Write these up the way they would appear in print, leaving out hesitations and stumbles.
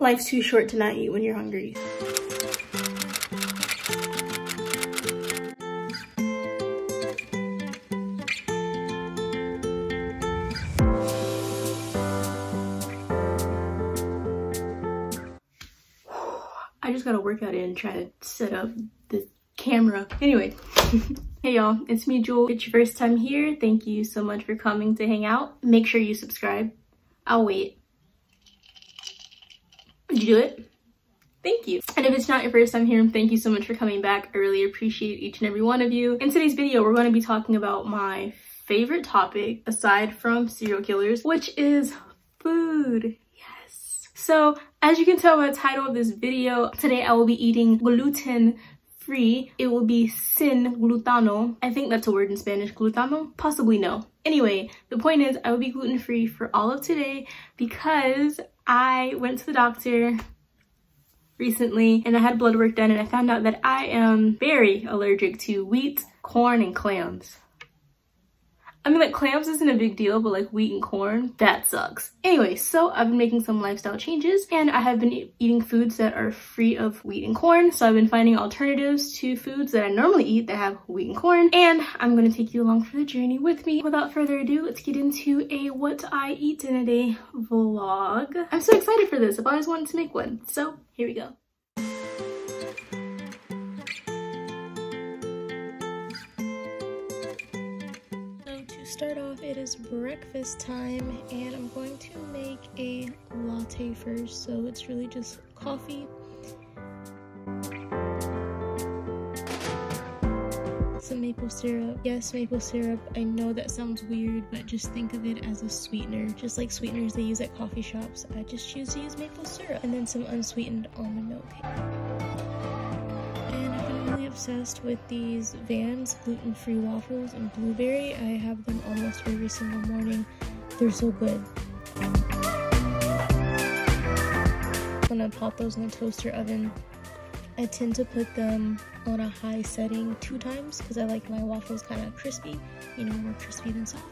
Life's too short to not eat when you're hungry. I just got a workout in trying to set up the camera. Anyway, hey y'all, it's me, Jewel. It's your first time here. Thank you so much for coming to hang out. Make sure you subscribe. I'll wait. Did you do it? Thank you. And if it's not your first time here, thank you so much for coming back. I really appreciate each and every one of you. In today's video, we're going to be talking about my favorite topic aside from serial killers, which is food. Yes. So as you can tell by the title of this video, today I will be eating gluten-free. It will be sin glutano. I think that's a word in Spanish, glutano? Possibly no. Anyway, the point is I will be gluten-free for all of today because I went to the doctor recently and I had blood work done and I found out that I am very allergic to wheat, corn, and clams. I mean, like, clams isn't a big deal, but like wheat and corn, that sucks. Anyway, so I've been making some lifestyle changes and I have been eating foods that are free of wheat and corn. So I've been finding alternatives to foods that I normally eat that have wheat and corn. And I'm going to take you along for the journey with me. Without further ado, let's get into a what I eat in a day vlog. I'm so excited for this. I've always wanted to make one. So here we go. Start off, it is breakfast time and I'm going to make a latte first, so it's really just coffee. Some maple syrup. Yes, maple syrup. I know that sounds weird, but just think of it as a sweetener. Just like sweeteners they use at coffee shops, I just choose to use maple syrup. And then some unsweetened almond milk. Obsessed with these Vans gluten-free waffles and blueberry. I have them almost every single morning. They're so good. When I pop those in the toaster oven, I tend to put them on a high setting 2 times because I like my waffles kind of crispy, you know, more crispy than soft.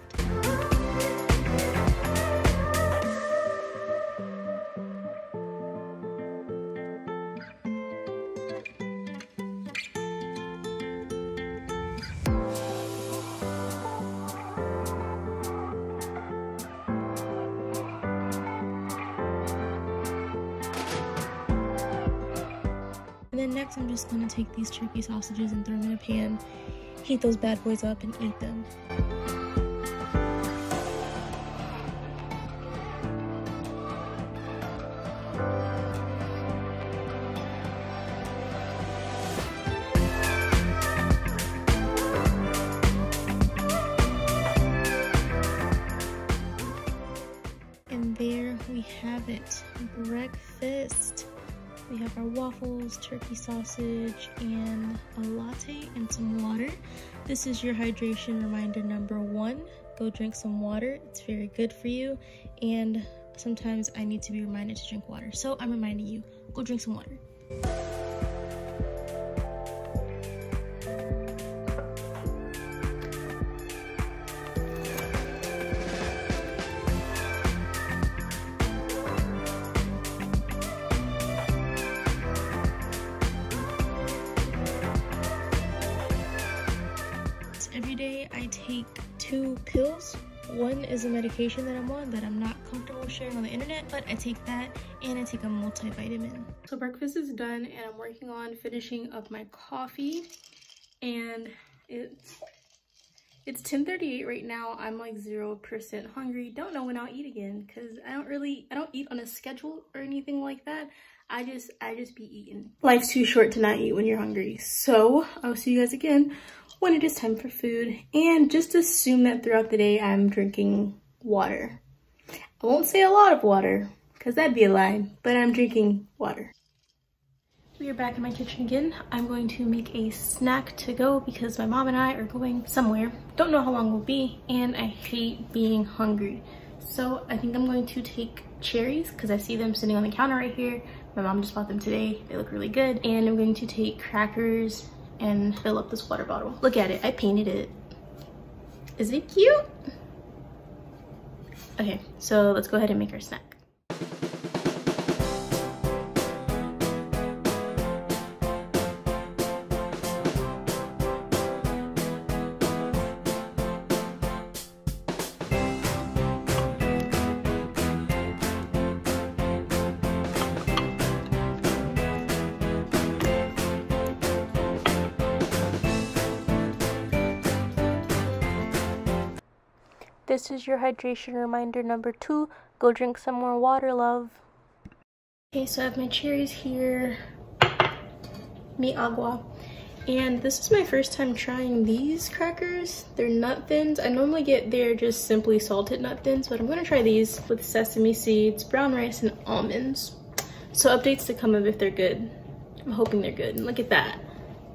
Then next, I'm just going to take these turkey sausages and throw them in a pan, heat those bad boys up, and eat them. And there we have it, breakfast. We have our waffles, turkey sausage, and a latte and some water. This is your hydration reminder number 1. Go drink some water. It's very good for you. And sometimes I need to be reminded to drink water. So I'm reminding you, go drink some water. Every day I take 2 pills. One is a medication that I'm on that I'm not comfortable sharing on the internet, but I take that and I take a multivitamin. So breakfast is done and I'm working on finishing up my coffee, and it's 10:38 right now. I'm like 0% hungry. Don't know when I'll eat again because I don't eat on a schedule or anything like that. I just be eating. Life's too short to not eat when you're hungry. So I'll see you guys again when it is time for food, and just assume that throughout the day I'm drinking water. I won't say a lot of water because that'd be a lie, but I'm drinking water. We are back in my kitchen again. I'm going to make a snack to go because my mom and I are going somewhere. Don't know how long we'll be, and I hate being hungry. So I think I'm going to take cherries because I see them sitting on the counter right here. My mom just bought them today. They look really good. And I'm going to take crackers and fill up this water bottle. Look at it, I painted it. Is it cute? Okay, so let's go ahead and make our snack. This is your hydration reminder number 2. Go drink some more water, love. Okay, so I have my cherries here, mi agua, and this is my first time trying these crackers. They're nut thins. I normally get their just simply salted nut thins, but I'm gonna try these with sesame seeds, brown rice, and almonds. So updates to come of if they're good. I'm hoping they're good. And look at that,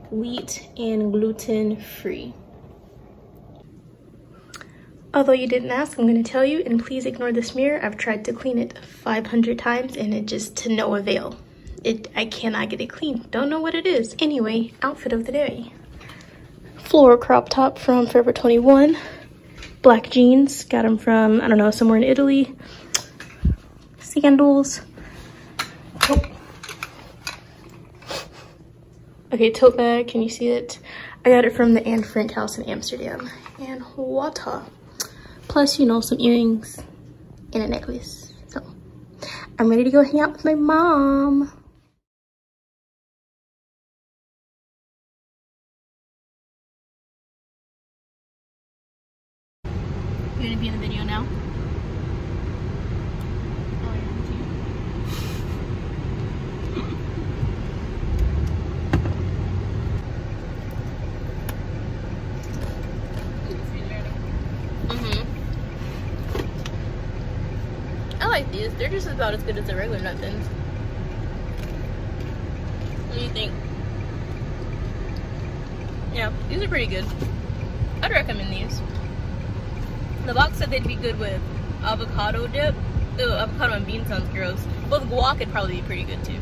wheat and gluten free. Although you didn't ask, I'm gonna tell you, and please ignore the smear. I've tried to clean it 500 times and it just to no avail. I cannot get it clean. Don't know what it is. Anyway, outfit of the day. Floral crop top from Forever 21. Black jeans, got them from, I don't know, somewhere in Italy. Sandals. Oh. Okay, tote bag, can you see it? I got it from the Anne Frank house in Amsterdam. And water. Plus, you know, some earrings and a necklace. So I'm ready to go hang out with my mom. You're gonna be in the video now? Oh, you're I like these. They're just about as good as the regular nut thins. What do you think? Yeah, these are pretty good. I'd recommend these. The box said they'd be good with avocado dip. Ew, avocado and bean sounds gross. Well, the guac would probably be pretty good too.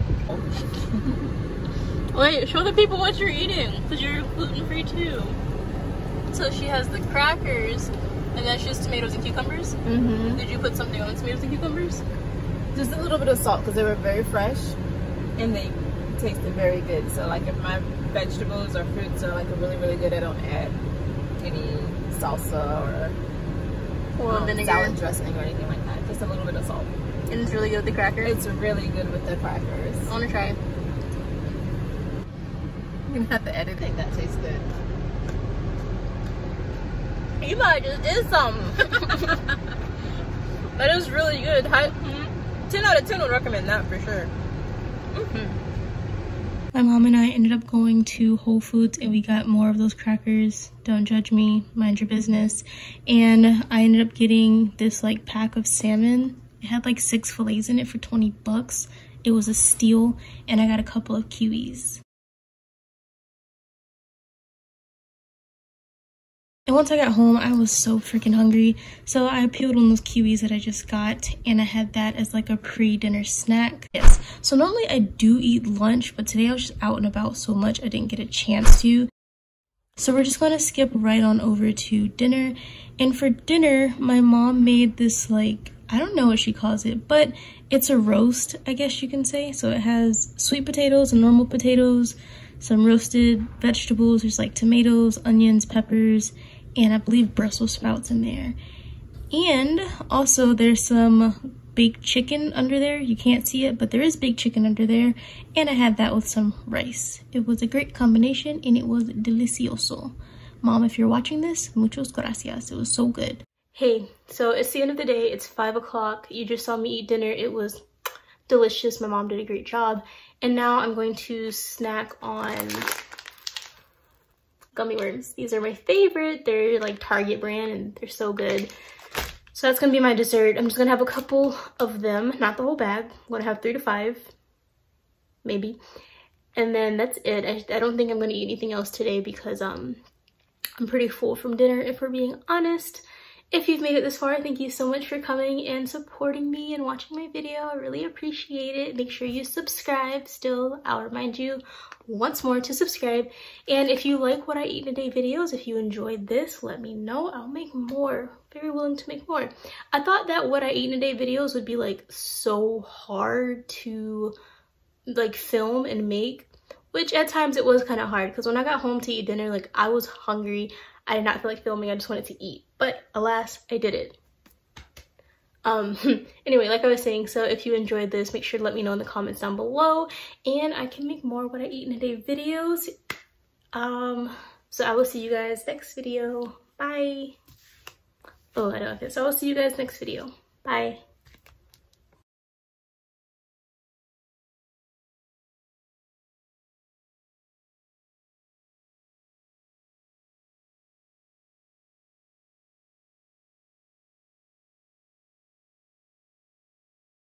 Wait, show the people what you're eating, because you're gluten-free too. So she has the crackers, and that's just tomatoes and cucumbers? Mm-hmm. Did you put something on tomatoes and cucumbers? Just a little bit of salt, because they were very fresh, and they tasted very good. So like if my vegetables or fruits are like really, really good, I don't add any salsa or vinegar. Salad dressing or anything like that. Just a little bit of salt. And it's really good with the crackers? It's really good with the crackers. I want to try it. I'm going to have to edit. I think that tastes good. You might just did something. That is really good. 10 out of 10 would recommend that for sure. My mom and I ended up going to Whole Foods and we got more of those crackers. Don't judge me, mind your business. And I ended up getting this like pack of salmon. It had like 6 fillets in it for 20 bucks. It was a steal, and I got a couple of kiwis. And once I got home, I was so freaking hungry. So I peeled on those kiwis that I just got, and I had that as like a pre-dinner snack. Yes, so normally I do eat lunch, but today I was just out and about so much I didn't get a chance to. So we're just gonna skip right on over to dinner. And for dinner, my mom made this like, I don't know what she calls it, but it's a roast, I guess you can say. So it has sweet potatoes and normal potatoes, some roasted vegetables. There's like tomatoes, onions, peppers, and I believe Brussels sprouts in there. And also there's some baked chicken under there. You can't see it, but there is baked chicken under there. And I had that with some rice. It was a great combination and it was delicioso. Mom, if you're watching this, muchos gracias. It was so good. Hey, so it's the end of the day. It's 5 o'clock. You just saw me eat dinner. It was delicious. My mom did a great job. And now I'm going to snack on gummy worms. These are my favorite. They're like Target brand and they're so good. So that's gonna be my dessert. I'm just gonna have a couple of them, not the whole bag. I'm gonna have 3 to 5, maybe. And then that's it. I don't think I'm gonna eat anything else today because I'm pretty full from dinner, if we're being honest. If you've made it this far, thank you so much for coming and supporting me and watching my video. I really appreciate it. Make sure you subscribe still. I'll remind you once more to subscribe. And if you like what I eat in a day videos, if you enjoyed this, let me know. I'll make more. Very willing to make more. I thought that what I eat in a day videos would be like so hard to like film and make, which at times it was kind of hard because when I got home to eat dinner, like I was hungry. I did not feel like filming. I just wanted to eat. But alas, I did it. Anyway, like I was saying, so if you enjoyed this, make sure to let me know in the comments down below. And I can make more what I eat in a day videos. So I will see you guys next video. Bye. below if it. So I'll see you guys next video. Bye.